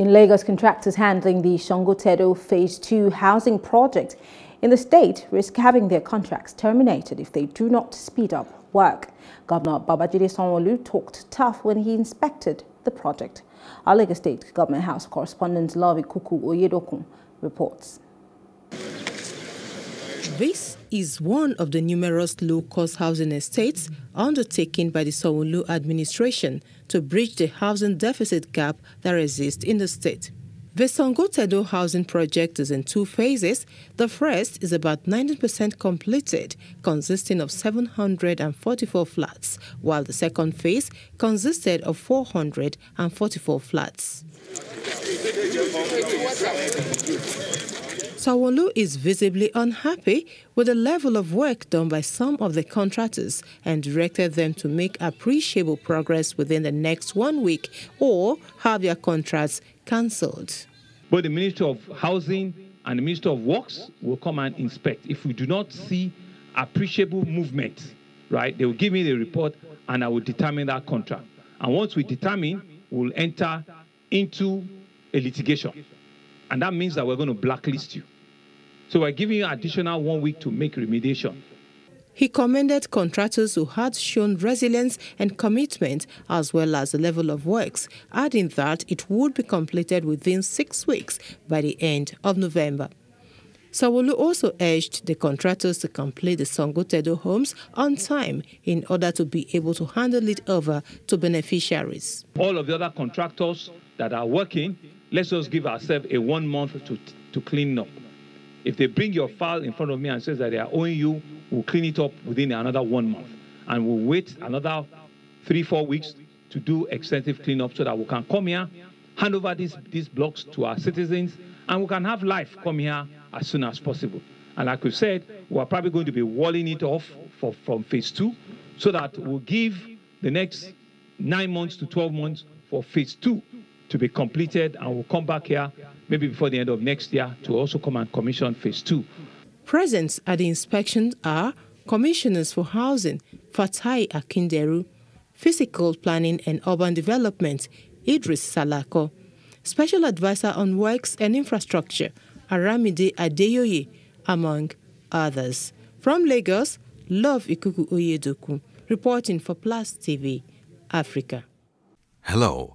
In Lagos, contractors handling the Sangotedo Phase 2 housing project in the state risk having their contracts terminated if they do not speed up work. Governor Babajide Sanwo-Olu talked tough when he inspected the project. Our Lagos State Government House correspondent Love Ikuku Oyedokun reports. This is one of the numerous low-cost housing estates undertaken by the Sanwo-Olu administration to bridge the housing deficit gap that exists in the state. The Sangotedo housing project is in two phases. The first is about 90% completed, consisting of 744 flats, while the second phase consisted of 444 flats. Sanwo-Olu is visibly unhappy with the level of work done by some of the contractors and directed them to make appreciable progress within the next 1 week or have their contracts cancelled. But the Minister of Housing and the Minister of Works will come and inspect. If we do not see appreciable movement, right, they will give me the report and I will determine that contract. And once we determine, we'll enter into a litigation. And that means that we're going to blacklist you. So we're giving you an additional 1 week to make remediation. He commended contractors who had shown resilience and commitment as well as the level of works, adding that it would be completed within 6 weeks by the end of November. Sanwo-Olu also urged the contractors to complete the Sangotedo homes on time in order to be able to handle it over to beneficiaries. All of the other contractors that are working, let's just give ourselves a 1 month to clean up. If they bring your file in front of me and says that they are owing you, we'll clean it up within another 1 month. And we'll wait another 3-4 weeks to do extensive cleanup so that we can come here, hand over these blocks to our citizens, and we can have life come here as soon as possible. And like we said, we're probably going to be walling it off from phase 2 so that we'll give the next 9 months to 12 months for phase 2. To be completed, and we'll come back here maybe before the end of next year to also come and commission phase 2. Present at the inspection are Commissioners for Housing, Fatai Akinderu, Physical Planning and Urban Development, Idris Salako, Special Advisor on Works and Infrastructure, Aramide Adeoye, among others. From Lagos, Love Ikuku Oyedokun, reporting for Plus TV Africa. Hello.